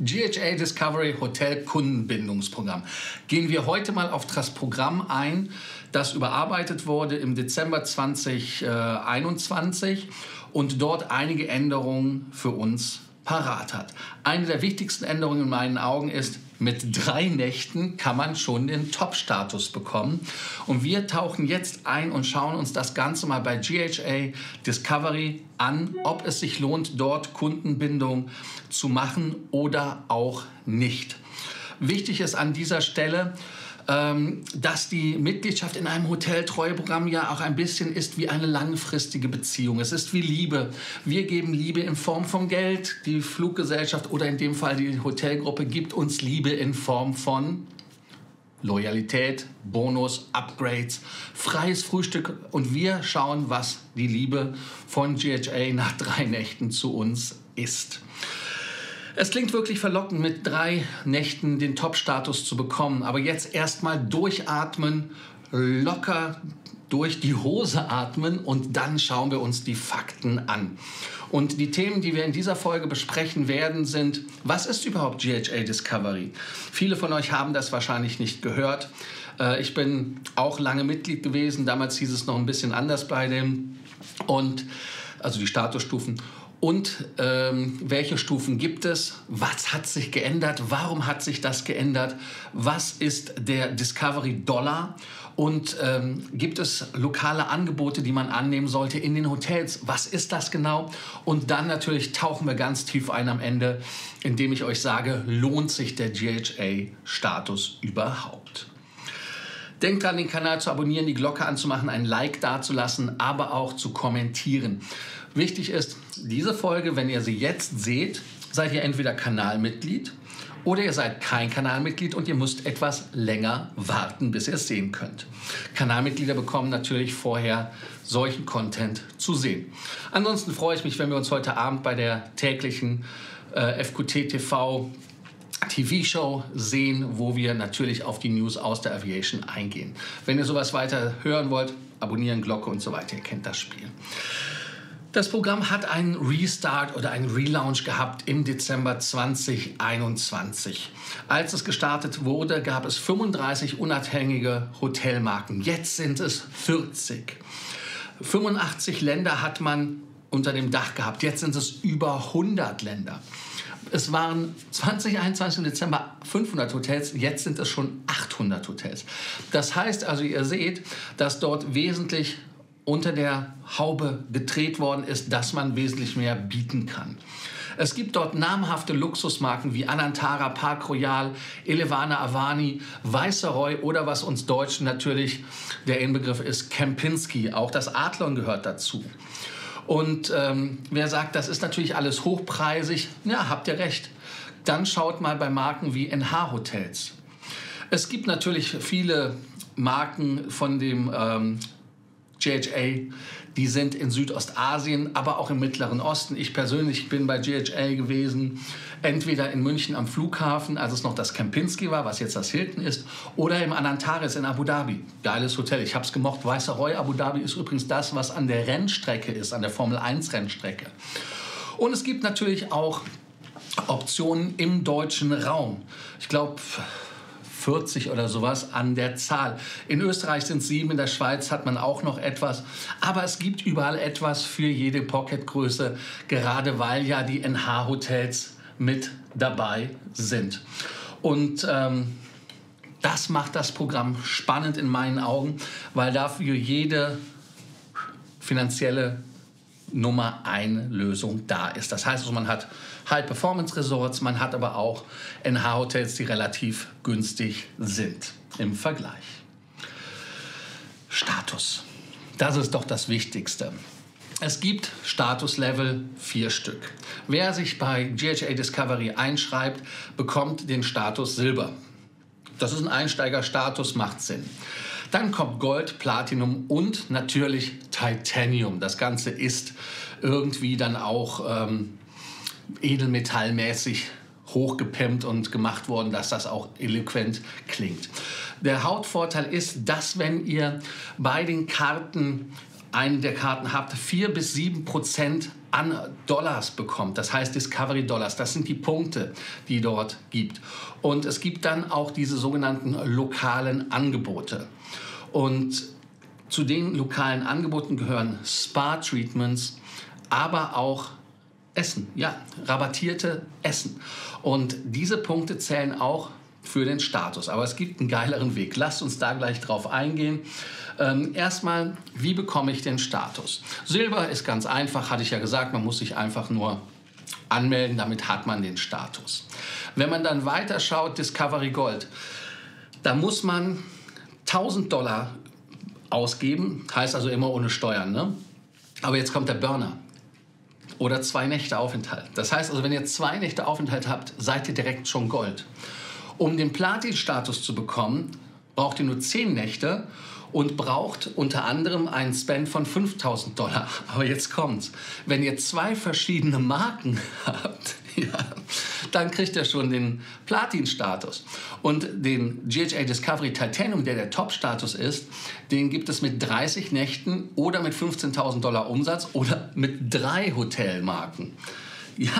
GHA Discovery Hotel Kundenbindungsprogramm. Gehen wir heute mal auf das Programm ein, das überarbeitet wurde im Dezember 2021 und dort einige Änderungen für uns parat hat. Eine der wichtigsten Änderungen in meinen Augen ist, mit 3 Nächten kann man schon den Top-Status bekommen. Und wir tauchen jetzt ein und schauen uns das Ganze mal bei GHA Discovery an, ob es sich lohnt, dort Kundenbindung zu machen oder auch nicht. Wichtig ist an dieser Stelle, dass die Mitgliedschaft in einem Hoteltreueprogramm ja auch ein bisschen ist wie eine langfristige Beziehung. Es ist wie Liebe. Wir geben Liebe in Form von Geld. Die Fluggesellschaft oder in dem Fall die Hotelgruppe gibt uns Liebe in Form von Loyalität, Bonus, Upgrades, freies Frühstück. Und wir schauen, was die Liebe von GHA nach 3 Nächten zu uns ist. Es klingt wirklich verlockend, mit 3 Nächten den Top-Status zu bekommen. Aber jetzt erstmal durchatmen, locker durch die Hose atmen und dann schauen wir uns die Fakten an. Und die Themen, die wir in dieser Folge besprechen werden, sind: Was ist überhaupt GHA Discovery? Viele von euch haben das wahrscheinlich nicht gehört. Ich bin auch lange Mitglied gewesen. Damals hieß es noch ein bisschen anders bei dem. Und also die Statusstufen. Und welche Stufen gibt es? Was hat sich geändert? Warum hat sich das geändert? Was ist der Discovery Dollar? Und gibt es lokale Angebote, die man annehmen sollte in den Hotels? Was ist das genau? Und dann natürlich tauchen wir ganz tief ein am Ende, indem ich euch sage, lohnt sich der GHA-Status überhaupt? Denkt dran, den Kanal zu abonnieren, die Glocke anzumachen, ein Like dazulassen, aber auch zu kommentieren. Wichtig ist, diese Folge, wenn ihr sie jetzt seht, seid ihr entweder Kanalmitglied oder ihr seid kein Kanalmitglied und ihr müsst etwas länger warten, bis ihr es sehen könnt. Kanalmitglieder bekommen natürlich vorher solchen Content zu sehen. Ansonsten freue ich mich, wenn wir uns heute Abend bei der täglichen FQT TV TV-Show sehen, wo wir natürlich auf die News aus der Aviation eingehen. Wenn ihr sowas weiter hören wollt, abonnieren, Glocke und so weiter, ihr kennt das Spiel. Das Programm hat einen Restart oder einen Relaunch gehabt im Dezember 2021. Als es gestartet wurde, gab es 35 unabhängige Hotelmarken. Jetzt sind es 40. 85 Länder hat man unter dem Dach gehabt. Jetzt sind es über 100 Länder. Es waren 2021 im Dezember 500 Hotels, jetzt sind es schon 800 Hotels. Das heißt also, ihr seht, dass dort wesentlich unter der Haube gedreht worden ist, dass man wesentlich mehr bieten kann. Es gibt dort namhafte Luxusmarken wie Anantara, Park Royal, Elevana Avani, Viceroy oder was uns Deutschen natürlich der Inbegriff ist, Kempinski. Auch das Adlon gehört dazu. Und wer sagt, das ist natürlich alles hochpreisig, ja, habt ihr recht. Dann schaut mal bei Marken wie NH Hotels. Es gibt natürlich viele Marken von dem GHA, die sind in Südostasien, aber auch im Mittleren Osten. Ich persönlich bin bei GHA gewesen, entweder in München am Flughafen, als es noch das Kempinski war, was jetzt das Hilton ist, oder im Anantares in Abu Dhabi. Geiles Hotel, ich habe es gemocht. Viceroy Abu Dhabi ist übrigens das, was an der Rennstrecke ist, an der Formel-1-Rennstrecke. Und es gibt natürlich auch Optionen im deutschen Raum. Ich glaube 40 oder sowas an der Zahl. In Österreich sind es 7, in der Schweiz hat man auch noch etwas. Aber es gibt überall etwas für jede Pocketgröße, gerade weil ja die NH-Hotels mit dabei sind. Und das macht das Programm spannend in meinen Augen, weil dafür jede finanzielle Nummer 1 Lösung da ist. Das heißt, also, man hat High-Performance-Resorts, man hat aber auch NH-Hotels, die relativ günstig sind im Vergleich. Status. Das ist doch das Wichtigste. Es gibt Statuslevel 4 Stück. Wer sich bei GHA Discovery einschreibt, bekommt den Status Silber. Das ist ein Einsteigerstatus, macht Sinn. Dann kommt Gold, Platinum und natürlich Titanium. Das Ganze ist irgendwie dann auch edelmetallmäßig hochgepimpt und gemacht worden, dass das auch eloquent klingt. Der Hauptvorteil ist, dass wenn ihr bei den Karten einen der Karten habt, 4 bis 7% an Dollars bekommt. Das heißt Discovery Dollars. Das sind die Punkte, die dort gibt. Und es gibt dann auch diese sogenannten lokalen Angebote. Und zu den lokalen Angeboten gehören Spa-Treatments, aber auch Essen. Ja, rabattierte Essen. Und diese Punkte zählen auch für den Status. Aber es gibt einen geileren Weg. Lasst uns da gleich drauf eingehen. Erstmal, wie bekomme ich den Status? Silber ist ganz einfach, hatte ich ja gesagt. Man muss sich einfach nur anmelden, damit hat man den Status. Wenn man dann weiter schaut, Discovery Gold, da muss man 1000 Dollar ausgeben. Heißt also immer ohne Steuern, ne? Aber jetzt kommt der Burner. Oder 2 Nächte Aufenthalt. Das heißt also, wenn ihr 2 Nächte Aufenthalt habt, seid ihr direkt schon Gold. Um den Platin-Status zu bekommen, braucht ihr nur 10 Nächte und braucht unter anderem einen Spend von 5.000 Dollar. Aber jetzt kommt's. Wenn ihr 2 verschiedene Marken habt, ja, dann kriegt ihr schon den Platin-Status. Und den GHA Discovery Titanium, der der Top-Status ist, den gibt es mit 30 Nächten oder mit 15.000 Dollar Umsatz oder mit 3 Hotelmarken. Ja,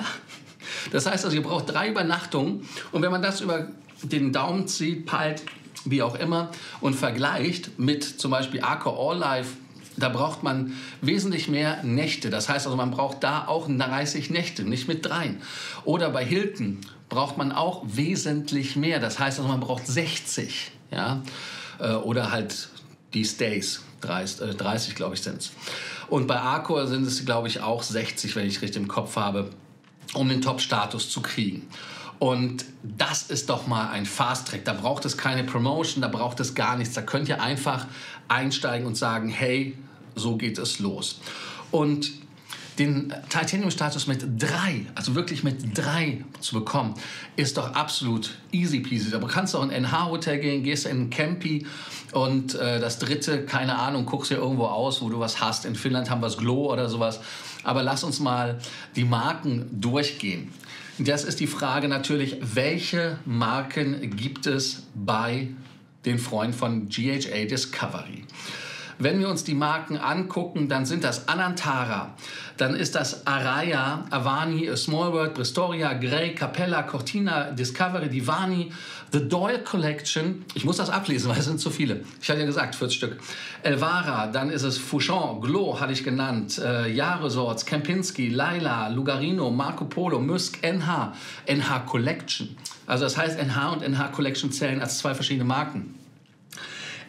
das heißt also, ihr braucht 3 Übernachtungen. Und wenn man das über den Daumen zieht, peilt, wie auch immer, und vergleicht mit zum Beispiel Accor All Live, da braucht man wesentlich mehr Nächte. Das heißt also, man braucht da auch 30 Nächte, nicht mit 3. Oder bei Hilton braucht man auch wesentlich mehr. Das heißt also, man braucht 60. Ja? Oder halt die Stays, 30 glaube ich sind es. Und bei Accor sind es glaube ich auch 60, wenn ich richtig im Kopf habe, um den Top-Status zu kriegen. Und das ist doch mal ein Fast-Track. Da braucht es keine Promotion, da braucht es gar nichts. Da könnt ihr einfach einsteigen und sagen, hey, so geht es los. Und den Titanium-Status mit 3, also wirklich mit 3 zu bekommen, ist doch absolut easy peasy. Da kannst du auch in ein NH-Hotel gehen, gehst in ein Campy und das dritte, keine Ahnung, guckst dir irgendwo aus, wo du was hast. In Finnland haben wir das Glow oder sowas. Aber lass uns mal die Marken durchgehen. Das ist die Frage natürlich, welche Marken gibt es bei den Freunden von GHA Discovery? Wenn wir uns die Marken angucken, dann sind das Anantara, dann ist das Araya, Avani, A Small World, Pristoria, Grey, Capella, Cortina, Discovery, Divani, The Doyle Collection. Ich muss das ablesen, weil es sind zu viele. Ich hatte ja gesagt, 40 Stück. Elvara, dann ist es Fouchon, Glow hatte ich genannt, Jaresorts, Kempinski, Laila, Lugarino, Marco Polo, Musk, NH, NH Collection. Also das heißt, NH und NH Collection zählen als 2 verschiedene Marken.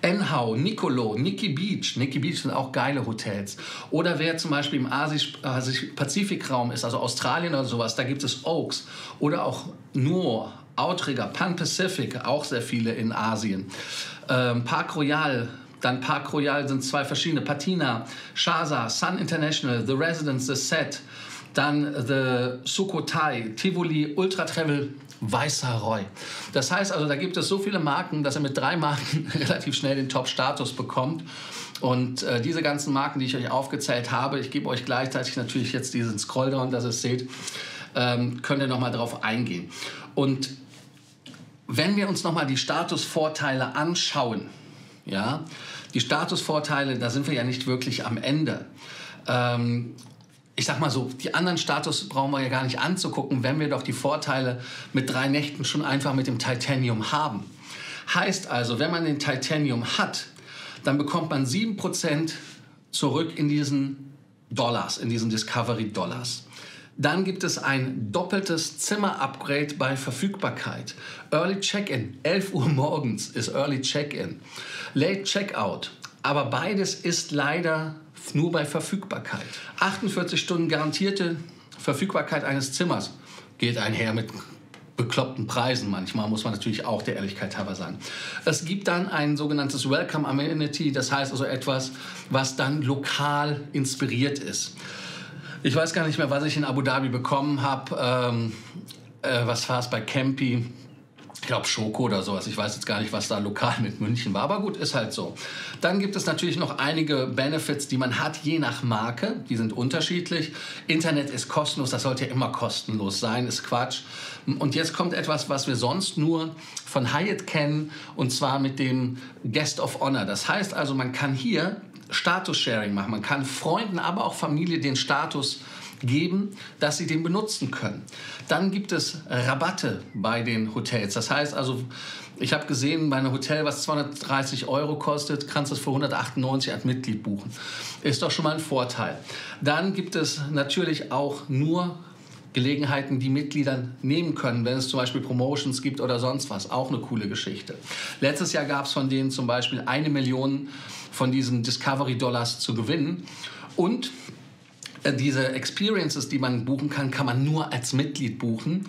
Enhow, Niccolo, Nikki Beach. Nikki Beach sind auch geile Hotels. Oder wer zum Beispiel im Asisch-Pazifikraum ist, also Australien oder sowas, da gibt es Oaks. Oder auch Nuo, Outrigger, Pan Pacific, auch sehr viele in Asien. Park Royal, dann Park Royal sind 2 verschiedene. Patina, Shaza, Sun International, The Residence, The Set, dann The Sukhothai, Tivoli, Ultra Travel, Viceroy. Das heißt also, da gibt es so viele Marken, dass ihr mit 3 Marken relativ schnell den Top-Status bekommt. Und diese ganzen Marken, die ich euch aufgezählt habe, ich gebe euch gleichzeitig natürlich jetzt diesen Scrolldown, dass ihr es seht, könnt ihr nochmal drauf eingehen. Und wenn wir uns nochmal die Statusvorteile anschauen, ja, die Statusvorteile, da sind wir ja nicht wirklich am Ende. Ich sag mal so, die anderen Status brauchen wir ja gar nicht anzugucken, wenn wir doch die Vorteile mit 3 Nächten schon einfach mit dem Titanium haben. Heißt also, wenn man den Titanium hat, dann bekommt man 7% zurück in diesen Dollars, in diesen Discovery Dollars. Dann gibt es ein doppeltes Zimmer-Upgrade bei Verfügbarkeit. Early Check-in, 11 Uhr morgens ist Early Check-in. Late Check-out, aber beides ist leider nur bei Verfügbarkeit. 48 Stunden garantierte Verfügbarkeit eines Zimmers geht einher mit bekloppten Preisen. Manchmal muss man natürlich auch der Ehrlichkeit halber sagen. Es gibt dann ein sogenanntes Welcome Amenity, das heißt also etwas, was dann lokal inspiriert ist. Ich weiß gar nicht mehr, was ich in Abu Dhabi bekommen habe. Was war es bei Campy? Ich glaube Schoko oder sowas. Ich weiß jetzt gar nicht, was da lokal mit München war. Aber gut, ist halt so. Dann gibt es natürlich noch einige Benefits, die man hat, je nach Marke. Die sind unterschiedlich. Internet ist kostenlos. Das sollte ja immer kostenlos sein. Ist Quatsch. Und jetzt kommt etwas, was wir sonst nur von Hyatt kennen. Und zwar mit dem Guest of Honor. Das heißt also, man kann hier Status-Sharing machen. Man kann Freunden, aber auch Familie den Status geben, dass sie den benutzen können. Dann gibt es Rabatte bei den Hotels. Das heißt also, ich habe gesehen, bei einem Hotel, was 230 € kostet, kannst du es für 198 € als Mitglied buchen. Ist doch schon mal ein Vorteil. Dann gibt es natürlich auch nur Gelegenheiten, die Mitgliedern nehmen können, wenn es zum Beispiel Promotions gibt oder sonst was. Auch eine coole Geschichte. Letztes Jahr gab es von denen zum Beispiel 1 Million von diesen Discovery Dollars zu gewinnen. Und diese Experiences, die man buchen kann, kann man nur als Mitglied buchen.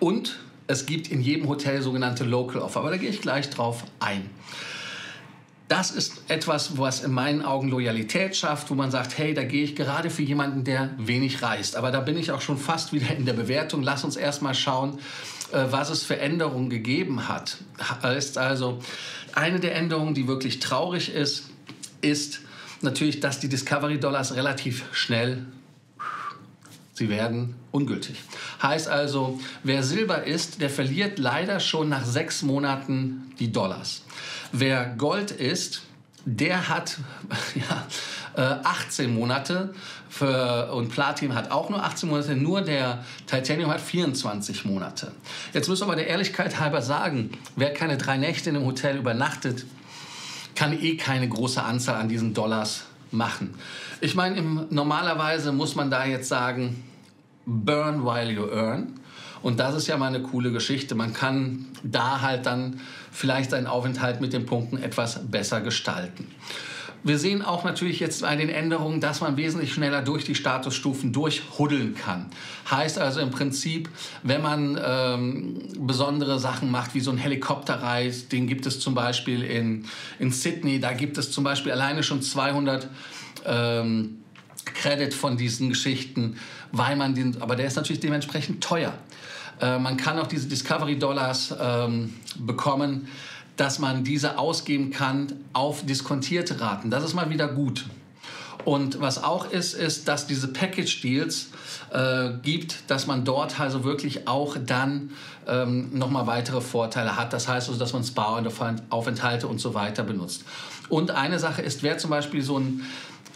Und es gibt in jedem Hotel sogenannte Local Offer. Aber da gehe ich gleich drauf ein. Das ist etwas, was in meinen Augen Loyalität schafft, wo man sagt, hey, da gehe ich gerade für jemanden, der wenig reist. Aber da bin ich auch schon fast wieder in der Bewertung. Lass uns erstmal schauen, was es für Änderungen gegeben hat. Heißt also, eine der Änderungen, die wirklich traurig ist, ist natürlich, dass die Discovery Dollars relativ schnell, sie werden ungültig. Heißt also, wer Silber ist, der verliert leider schon nach 6 Monaten die Dollars. Wer Gold ist, der hat 18 Monate und Platin hat auch nur 18 Monate, nur der Titanium hat 24 Monate. Jetzt müssen wir aber der Ehrlichkeit halber sagen, wer keine 3 Nächte in einem Hotel übernachtet, kann eh keine große Anzahl an diesen Dollars machen. Ich meine, normalerweise muss man da jetzt sagen, burn while you earn. Und das ist ja mal eine coole Geschichte. Man kann da halt dann vielleicht seinen Aufenthalt mit den Punkten etwas besser gestalten. Wir sehen auch natürlich jetzt bei den Änderungen, dass man wesentlich schneller durch die Statusstufen durchhuddeln kann. Heißt also im Prinzip, wenn man besondere Sachen macht, wie so ein Helikopterreis, den gibt es zum Beispiel in Sydney, da gibt es zum Beispiel alleine schon 200 Credit von diesen Geschichten, weil man den, aber der ist natürlich dementsprechend teuer. Man kann auch diese Discovery Dollars bekommen, dass man diese ausgeben kann auf diskontierte Raten. Das ist mal wieder gut. Und was auch ist, ist, dass diese Package-Deals gibt, dass man dort also wirklich auch dann nochmal weitere Vorteile hat. Das heißt also, dass man Spa-Aufenthalte und so weiter benutzt. Und eine Sache ist, wer zum Beispiel so ein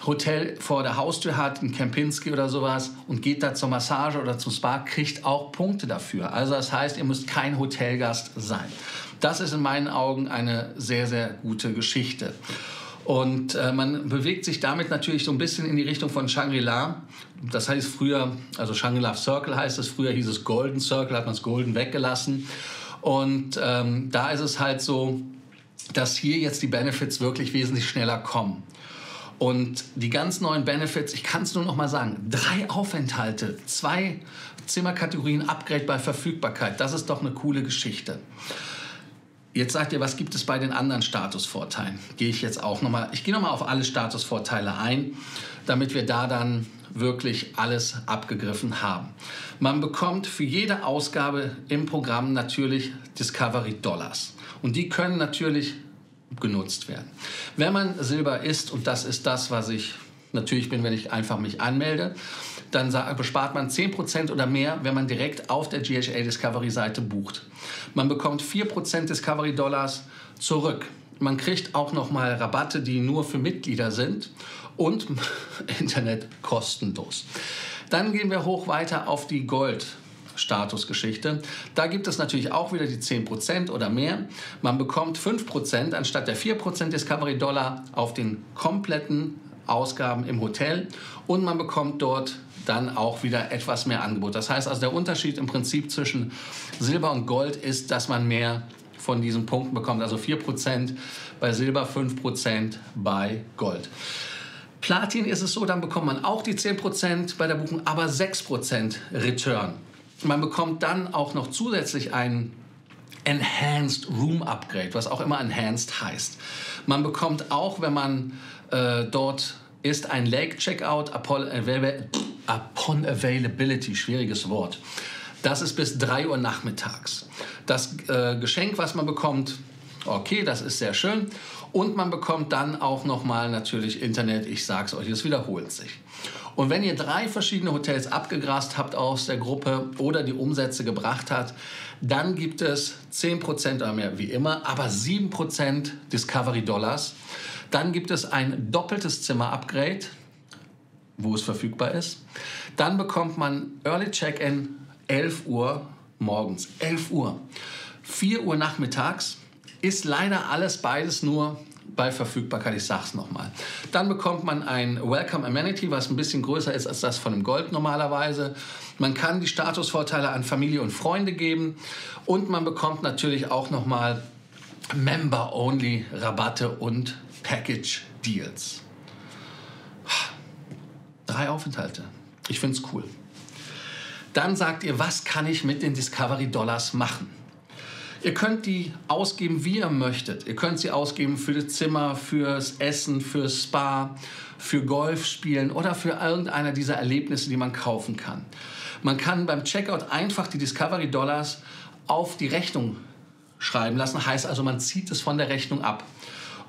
Hotel vor der Haustür hat, in Kempinski oder sowas, und geht da zur Massage oder zum Spa, kriegt auch Punkte dafür. Also das heißt, ihr müsst kein Hotelgast sein. Das ist in meinen Augen eine sehr, sehr gute Geschichte. Und man bewegt sich damit natürlich so ein bisschen in die Richtung von Shangri-La. Das heißt früher, also Shangri-La Circle heißt es, früher hieß es Golden Circle, hat man es Golden weggelassen. Und da ist es halt so, dass hier jetzt die Benefits wirklich wesentlich schneller kommen. Und die ganz neuen Benefits, ich kann es nur noch mal sagen, 3 Aufenthalte, 2 Zimmerkategorien, Upgrade bei Verfügbarkeit. Das ist doch eine coole Geschichte. Jetzt sagt ihr, was gibt es bei den anderen Statusvorteilen? Gehe ich jetzt auch noch mal, ich gehe noch mal auf alle Statusvorteile ein, damit wir da dann wirklich alles abgegriffen haben. Man bekommt für jede Ausgabe im Programm natürlich Discovery Dollars. Und die können natürlich genutzt werden. Wenn man Silber ist, und das ist das, was ich natürlich bin, wenn ich einfach mich anmelde, dann bespart man 10% oder mehr, wenn man direkt auf der GHA Discovery Seite bucht. Man bekommt 4% Discovery Dollars zurück. Man kriegt auch nochmal Rabatte, die nur für Mitglieder sind, und Internet kostenlos. Dann gehen wir hoch weiter auf die Gold Statusgeschichte. Da gibt es natürlich auch wieder die 10% oder mehr. Man bekommt 5% anstatt der 4% Discovery Dollar auf den kompletten Ausgaben im Hotel, und man bekommt dort dann auch wieder etwas mehr Angebot. Das heißt also, der Unterschied im Prinzip zwischen Silber und Gold ist, dass man mehr von diesen Punkten bekommt. Also 4% bei Silber, 5% bei Gold. Platin ist es so, dann bekommt man auch die 10% bei der Buchung, aber 6% Return. Man bekommt dann auch noch zusätzlich einen Enhanced Room Upgrade, was auch immer Enhanced heißt. Man bekommt auch, wenn man dort ist, ein Lake Checkout upon Availability, schwieriges Wort. Das ist bis 3 Uhr nachmittags. Das Geschenk, was man bekommt, okay, das ist sehr schön. Und man bekommt dann auch nochmal natürlich Internet, ich sag's euch, es wiederholt sich. Und wenn ihr 3 verschiedene Hotels abgegrast habt aus der Gruppe oder die Umsätze gebracht habt, dann gibt es 10% oder mehr, wie immer, aber 7% Discovery Dollars. Dann gibt es ein doppeltes Zimmer-Upgrade, wo es verfügbar ist. Dann bekommt man Early Check-in 11 Uhr morgens. 11 Uhr. 4 Uhr nachmittags ist leider alles beides nur bei Verfügbarkeit, ich sag's nochmal. Dann bekommt man ein Welcome Amenity, was ein bisschen größer ist als das von dem Gold normalerweise. Man kann die Statusvorteile an Familie und Freunde geben und man bekommt natürlich auch nochmal Member-Only-Rabatte und Package-Deals. 3 Aufenthalte. Ich find's cool. Dann sagt ihr, was kann ich mit den Discovery Dollars machen? Ihr könnt die ausgeben, wie ihr möchtet. Ihr könnt sie ausgeben für das Zimmer, fürs Essen, fürs Spa, für Golfspielen oder für irgendeiner dieser Erlebnisse, die man kaufen kann. Man kann beim Checkout einfach die Discovery Dollars auf die Rechnung schreiben lassen. Heißt also, man zieht es von der Rechnung ab.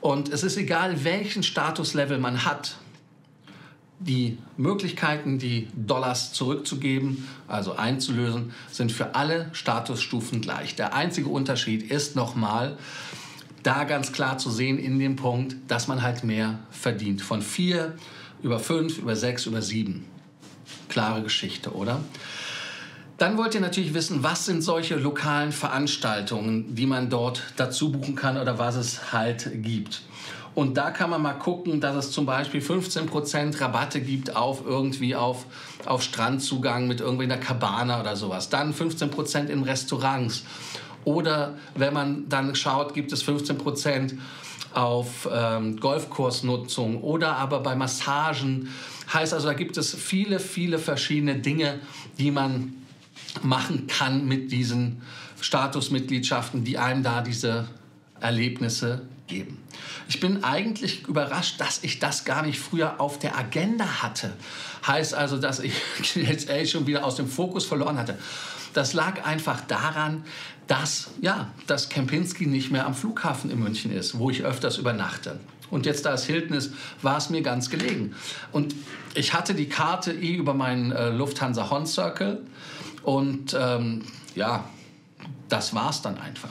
Und es ist egal, welchen Statuslevel man hat. Die Möglichkeiten, die Dollars zurückzugeben, also einzulösen, sind für alle Statusstufen gleich. Der einzige Unterschied ist nochmal, da ganz klar zu sehen in dem Punkt, dass man halt mehr verdient. Von 4 über 5, über 6, über 7. Klare Geschichte, oder? Dann wollt ihr natürlich wissen, was sind solche lokalen Veranstaltungen, die man dort dazu buchen kann oder was es halt gibt. Und da kann man mal gucken, dass es zum Beispiel 15% Rabatte gibt auf irgendwie auf Strandzugang mit irgendwie einer Cabana oder sowas. Dann 15% in Restaurants. Oder wenn man dann schaut, gibt es 15% auf Golfkursnutzung oder aber bei Massagen. Heißt also, da gibt es viele, viele verschiedene Dinge, die man machen kann mit diesen Statusmitgliedschaften, die einem da diese Erlebnisse geben. Ich bin eigentlich überrascht, dass ich das gar nicht früher auf der Agenda hatte. Heißt also, dass ich jetzt echt schon wieder aus dem Fokus verloren hatte. Das lag einfach daran, dass Kempinski nicht mehr am Flughafen in München ist, wo ich öfters übernachte. Und jetzt, da es Hilton ist, war es mir ganz gelegen. Und ich hatte die Karte über meinen Lufthansa Hon Circle und das war's dann einfach.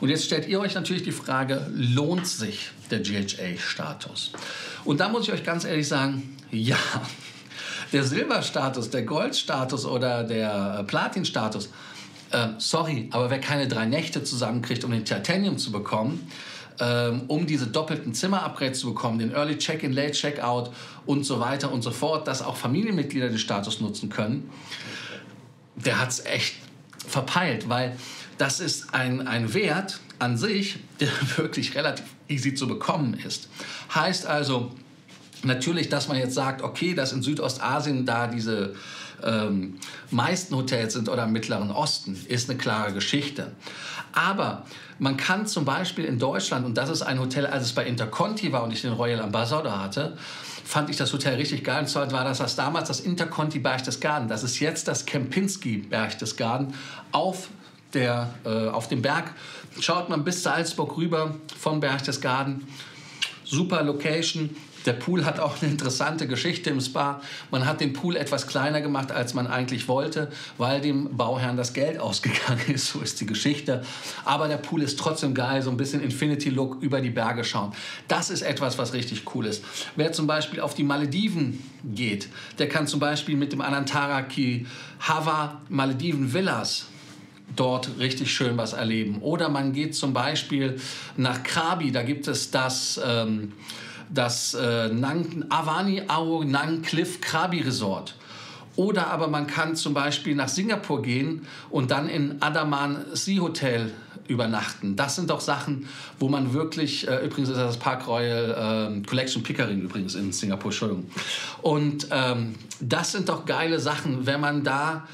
Und jetzt stellt ihr euch natürlich die Frage, lohnt sich der GHA-Status? Und da muss ich euch ganz ehrlich sagen, ja. Der Silberstatus, der Goldstatus oder der Platinstatus, sorry, aber wer keine 3 Nächte zusammenkriegt, um den Titanium zu bekommen, um diese doppelten Zimmer-Upgrades zu bekommen, den Early Check-in, Late Check-out und so weiter und so fort, dass auch Familienmitglieder den Status nutzen können, der hat es echt verpeilt, weil das ist ein Wert an sich, der wirklich relativ easy zu bekommen ist. Heißt also natürlich, dass man jetzt sagt, okay, dass in Südostasien da diese meisten Hotels sind oder im Mittleren Osten, ist eine klare Geschichte. Aber man kann zum Beispiel in Deutschland, und das ist ein Hotel, als es bei Interconti war und ich den Royal Ambassador hatte, fand ich das Hotel richtig geil. Und zwar war das damals das Interconti Berchtesgaden. Das ist jetzt das Kempinski Berchtesgaden auf dem Berg. Schaut man bis Salzburg rüber von Berchtesgaden. Super Location. Der Pool hat auch eine interessante Geschichte im Spa. Man hat den Pool etwas kleiner gemacht, als man eigentlich wollte, weil dem Bauherrn das Geld ausgegangen ist. So ist die Geschichte. Aber der Pool ist trotzdem geil. So ein bisschen Infinity-Look, über die Berge schauen. Das ist etwas, was richtig cool ist. Wer zum Beispiel auf die Malediven geht, der kann zum Beispiel mit dem Anantaraki Hava Malediven Villas dort richtig schön was erleben. Oder man geht zum Beispiel nach Krabi, da gibt es das Avani Ao Nang Cliff Krabi Resort. Oder aber man kann zum Beispiel nach Singapur gehen und dann in Andaman Sea Hotel übernachten. Das sind doch Sachen, wo man wirklich, übrigens ist das Park Royal Collection Pickering übrigens in Singapur, Entschuldigung. Und das sind doch geile Sachen, wenn man da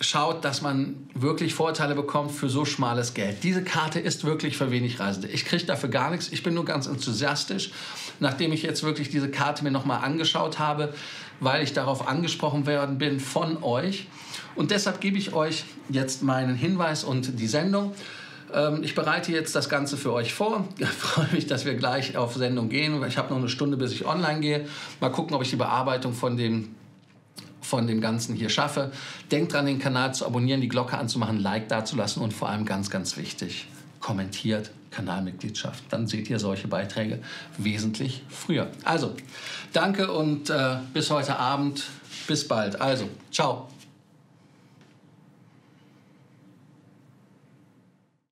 schaut, dass man wirklich Vorteile bekommt für so schmales Geld. Diese Karte ist wirklich für wenig Reisende. Ich kriege dafür gar nichts. Ich bin nur ganz enthusiastisch, nachdem ich jetzt wirklich diese Karte mir nochmal angeschaut habe, weil ich darauf angesprochen worden bin von euch. Und deshalb gebe ich euch jetzt meinen Hinweis und die Sendung. Ich bereite jetzt das Ganze für euch vor. Ich freue mich, dass wir gleich auf Sendung gehen. Ich habe noch eine Stunde, bis ich online gehe. Mal gucken, ob ich die Bearbeitung von dem Ganzen hier schaffe. Denkt dran, den Kanal zu abonnieren, die Glocke anzumachen, Like dazulassen und vor allem ganz, ganz wichtig, kommentiert Kanalmitgliedschaft. Dann seht ihr solche Beiträge wesentlich früher. Also, danke und bis heute Abend. Bis bald. Also, ciao.